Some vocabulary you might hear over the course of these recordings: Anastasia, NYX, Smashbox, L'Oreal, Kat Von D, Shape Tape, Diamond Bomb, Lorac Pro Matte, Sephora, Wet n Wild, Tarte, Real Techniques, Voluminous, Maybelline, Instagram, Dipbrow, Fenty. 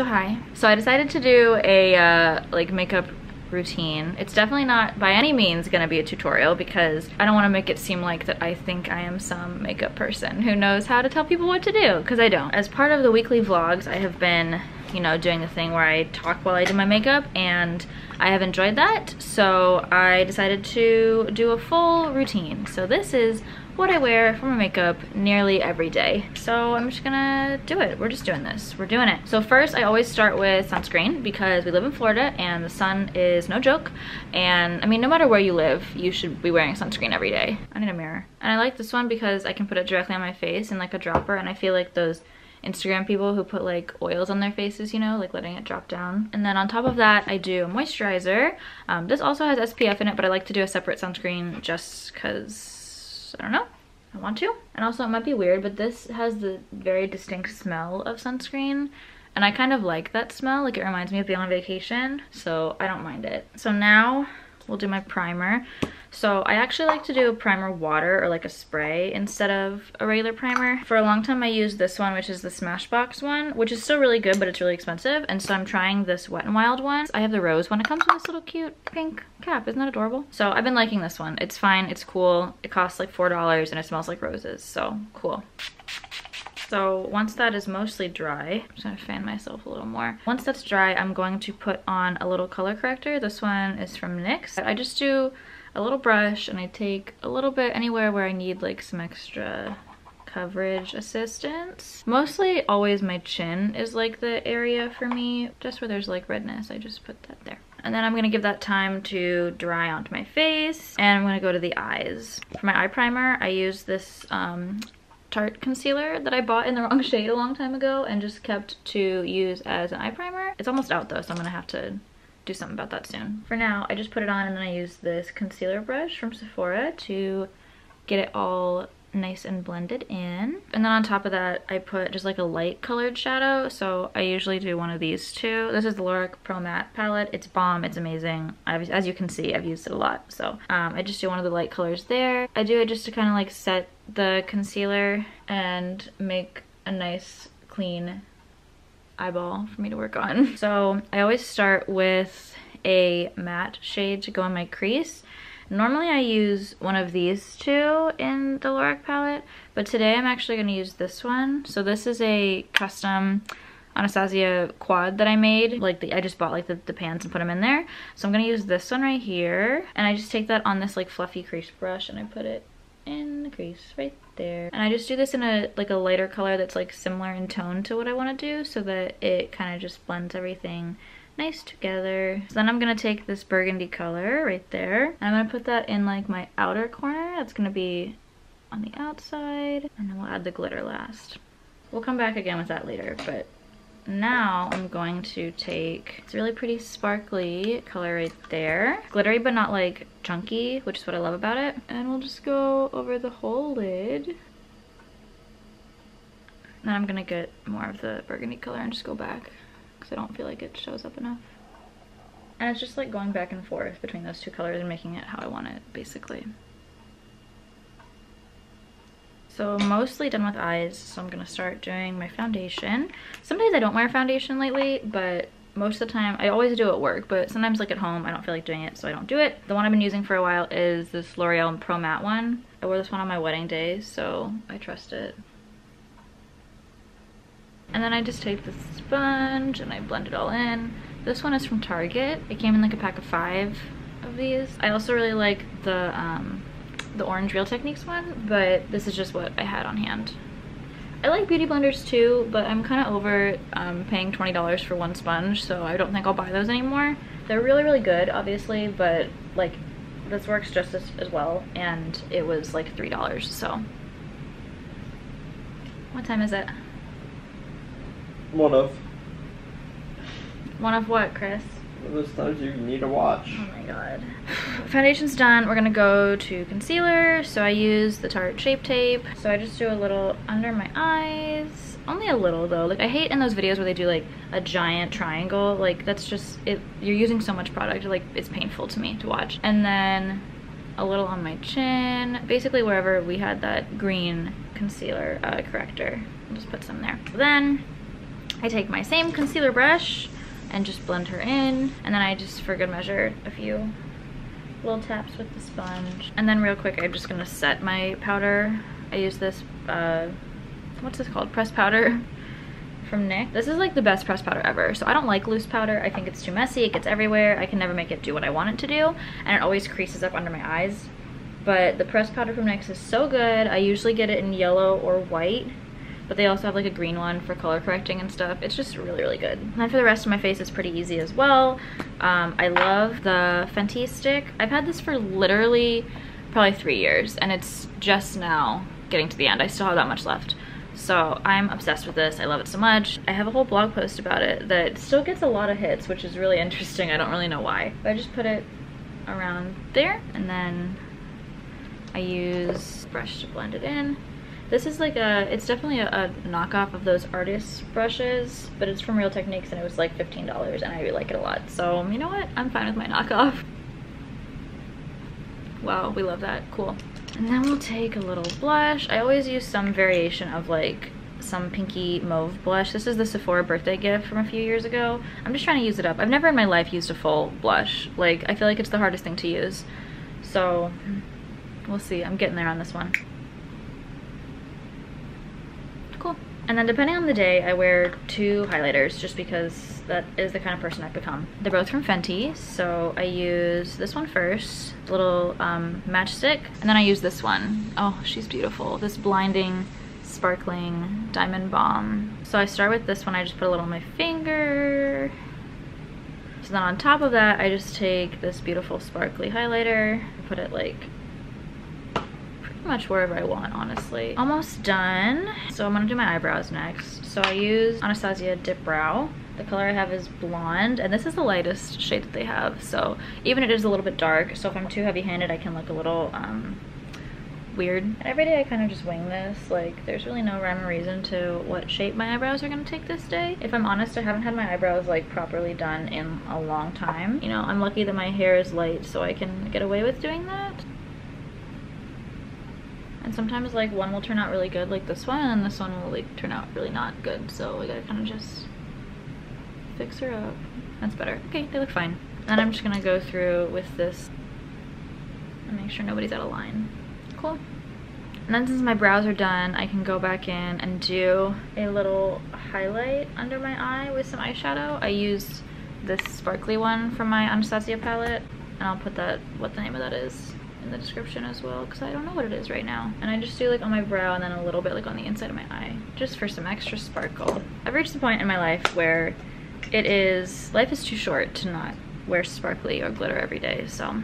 so high. So I decided to do a like makeup routine. It's definitely not by any means gonna be a tutorial because I don't want to make it seem like that I think I am some makeup person who knows how to tell people what to do, because I don't. As part of the weekly vlogs, I have been, you know, doing the thing where I talk while I do my makeup, and I have enjoyed that, so I decided to do a full routine. So this is what I wear for my makeup nearly every day. So I'm just gonna do it. We're just doing this. We're doing it. So first, I always start with sunscreen because we live in Florida and the sun is no joke. And I mean, no matter where you live, you should be wearing sunscreen every day. I need a mirror. And I like this one because I can put it directly on my face in like a dropper, and I feel like those Instagram people who put like oils on their faces, you know, like letting it drop down. And then on top of that, I do a moisturizer. This also has SPF in it, but I like to do a separate sunscreen just because, I don't know, I want to. And also, it might be weird, but this has the very distinct smell of sunscreen, and I kind of like that smell. Like, it reminds me of being on vacation, so I don't mind it. So now we'll do my primer. So I actually like to do a primer water or like a spray instead of a regular primer. For a long time I used this one, which is the Smashbox one, which is still really good, but it's really expensive. And so I'm trying this Wet n Wild one. I have the rose one. It comes with this little cute pink cap. Isn't that adorable? So I've been liking this one. It's fine. It's cool. It costs like $4 and it smells like roses. So cool. So once that is mostly dry, I'm just gonna fan myself a little more. Once that's dry, I'm going to put on a little color corrector. This one is from NYX. I just do a little brush and I take a little bit anywhere where I need like some extra coverage assistance. Mostly always my chin is like the area for me, just where there's like redness, I just put that there. And then I'm gonna give that time to dry onto my face, and I'm gonna go to the eyes. For my eye primer, I use this Tarte concealer that I bought in the wrong shade a long time ago and just kept to use as an eye primer. It's almost out though, so I'm gonna have to do something about that soon. For now, I just put it on and then I use this concealer brush from Sephora to get it all nice and blended in. And then on top of that, I put just like a light colored shadow. So I usually do one of these two. This is the Lorac Pro Matte palette. It's bomb. It's amazing. As you can see, I've used it a lot. So I just do one of the light colors there. I do it just to kind of like set the concealer and make a nice clean eyeball for me to work on. So I always start with a matte shade to go in my crease. Normally I use one of these two in the Lorac palette, but today I'm actually going to use this one. So this is a custom Anastasia quad that I made. Like, I just bought like the pans and put them in there. So I'm going to use this one right here, and I just take that on this like fluffy crease brush and I put it in the crease right there. And I just do this in a like a lighter color that's like similar in tone to what I want to do, so that it kind of just blends everything nice together. So then I'm gonna take this burgundy color right there, and I'm gonna put that in like my outer corner. That's gonna be on the outside, and then we'll add the glitter last. We'll come back again with that later, but now I'm going to take this really pretty sparkly color right there. Glittery but not like chunky, which is what I love about it. And we'll just go over the whole lid. Then I'm gonna get more of the burgundy color and just go back because I don't feel like it shows up enough. And it's just like going back and forth between those two colors and making it how I want it, basically. So mostly done with eyes, so I'm gonna start doing my foundation. Some days I don't wear foundation lately, but most of the time, I always do at work, but sometimes like at home, I don't feel like doing it, so I don't do it. The one I've been using for a while is this L'Oreal Pro Matte one. I wore this one on my wedding day, so I trust it. And then I just take the sponge and I blend it all in. This one is from Target. It came in like a pack of 5 of these. I also really like the orange Real Techniques one, but this is just what I had on hand. I like beauty blenders too, but I'm kind of over paying $20 for one sponge, so I don't think I'll buy those anymore. They're really, really good, obviously, but like this works just as well, and it was like $3, so. What time is it? 1 of. 1 of what, Chris? Those times you need to watch. Oh my god. Foundation's done. We're gonna go to concealer. So I use the Tarte Shape Tape. So I just do a little under my eyes. Only a little though. Like, I hate in those videos where they do like a giant triangle. Like, that's just it. You're using so much product. Like, it's painful to me to watch. And then a little on my chin. Basically wherever we had that green concealer corrector. I'll just put some there. So then I take my same concealer brush and just blend her in, and then I just for good measure a few little taps with the sponge. And then real quick, I'm just gonna set my powder. I use this what's this called, pressed powder from NYX. This is like the best pressed powder ever. So I don't like loose powder. I think it's too messy, it gets everywhere, I can never make it do what I want it to do, and it always creases up under my eyes. But the pressed powder from NYX is so good. I usually get it in yellow or white, but they also have like a green one for color correcting and stuff. It's just really, really good. And then for the rest of my face, it's pretty easy as well. I love the Fenty stick. I've had this for literally probably 3 years, and it's just now getting to the end. I still have that much left. So I'm obsessed with this. I love it so much. I have a whole blog post about it that still gets a lot of hits, which is really interesting. I don't really know why. But I just put it around there, and then I use brush to blend it in. This is like a, it's definitely a knockoff of those artist brushes, but it's from Real Techniques and it was like $15 and I really like it a lot. So you know what? I'm fine with my knockoff. Wow, we love that, cool. And then we'll take a little blush. I always use some variation of like some pinky mauve blush. This is the Sephora birthday gift from a few years ago. I'm just trying to use it up. I've never in my life used a full blush. Like I feel like it's the hardest thing to use. So we'll see, I'm getting there on this one. Cool. And then depending on the day, I wear two highlighters just because that is the kind of person I've become. They're both from Fenty, so I use this one first, little matchstick, and then I use this one. Oh, she's beautiful. This blinding, sparkling Diamond Bomb. So I start with this one, I just put a little on my finger. So then on top of that, I just take this beautiful sparkly highlighter and put it like much wherever I want, honestly. Almost done. So I'm gonna do my eyebrows next. So I use Anastasia Dipbrow. The color I have is blonde, and this is the lightest shade that they have. So even it is a little bit dark, so if I'm too heavy-handed, I can look a little weird. And every day I kind of just wing this. Like there's really no rhyme or reason to what shape my eyebrows are gonna take this day. If I'm honest, I haven't had my eyebrows like properly done in a long time. You know, I'm lucky that my hair is light, so I can get away with doing that. And sometimes like one will turn out really good like this one, and this one will like turn out really not good, so we gotta kind of just fix her up. That's better. Okay, they look fine. Then I'm just gonna go through with this and make sure nobody's out of line. Cool. And then since my brows are done, I can go back in and do a little highlight under my eye with some eyeshadow. I used this sparkly one from my Anastasia palette, and I'll put that, what the name of that is, in the description as well, because I don't know what it is right now. And I just do like on my brow and then a little bit like on the inside of my eye, just for some extra sparkle. I've reached the point in my life where it is, life is too short to not wear sparkly or glitter every day, so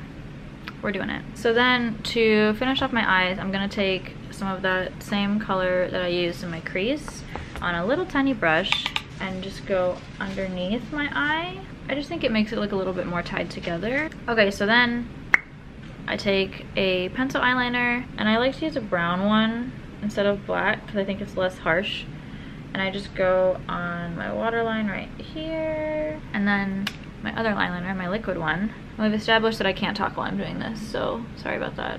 we're doing it. So then to finish off my eyes, I'm gonna take some of that same color that I used in my crease on a little tiny brush and just go underneath my eye. I just think it makes it look a little bit more tied together. Okay, so then I take a pencil eyeliner, and I like to use a brown one instead of black because I think it's less harsh. And I just go on my waterline right here, and then my other eyeliner, my liquid one. Well, I've established that I can't talk while I'm doing this, so sorry about that.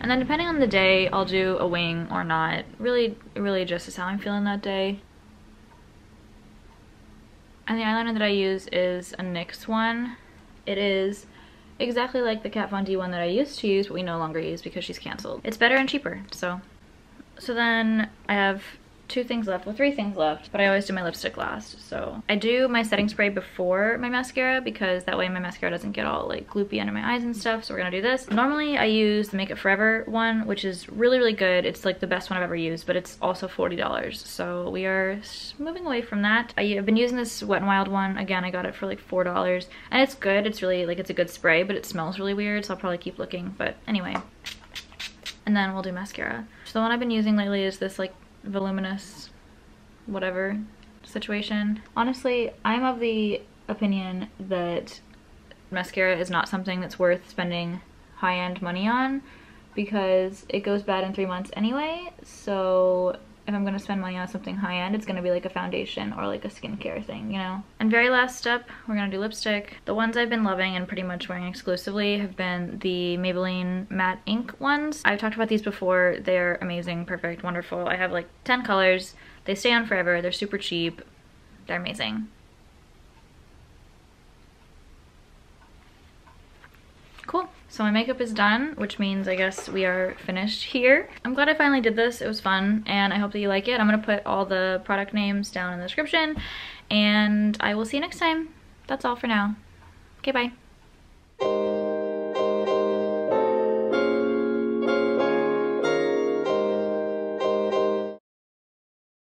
And then depending on the day, I'll do a wing or not. Really just how I'm feeling that day. And the eyeliner that I use is a NYX one. It is exactly like the Kat Von D one that I used to use, but we no longer use because she's canceled. It's better and cheaper, so. So then I have two things left, well, three things left, but I always do my lipstick last, so. I do my setting spray before my mascara because that way my mascara doesn't get all like gloopy under my eyes and stuff, so we're gonna do this. Normally I use the Make It Forever one, which is really good. It's like the best one I've ever used, but it's also $40, so we are moving away from that. I've been using this Wet n Wild one. Again, I got it for like $4, and it's good. It's really, like, it's a good spray, but it smells really weird, so I'll probably keep looking, but anyway. And then we'll do mascara. So the one I've been using lately is this like Voluminous whatever situation. Honestly, I'm of the opinion that mascara is not something that's worth spending high-end money on because it goes bad in 3 months anyway, so if I'm gonna spend money on something high-end, it's gonna be like a foundation or like a skincare thing, you know? And very last step, we're gonna do lipstick. The ones I've been loving and pretty much wearing exclusively have been the Maybelline Matte Ink ones. I've talked about these before. They're amazing, perfect, wonderful. I have like 10 colors. They stay on forever. They're super cheap. They're amazing. Cool. So my makeup is done, which means I guess we are finished here. I'm glad I finally did this. It was fun, and I hope that you like it. I'm gonna put all the product names down in the description, and I will see you next time. That's all for now. Okay, bye.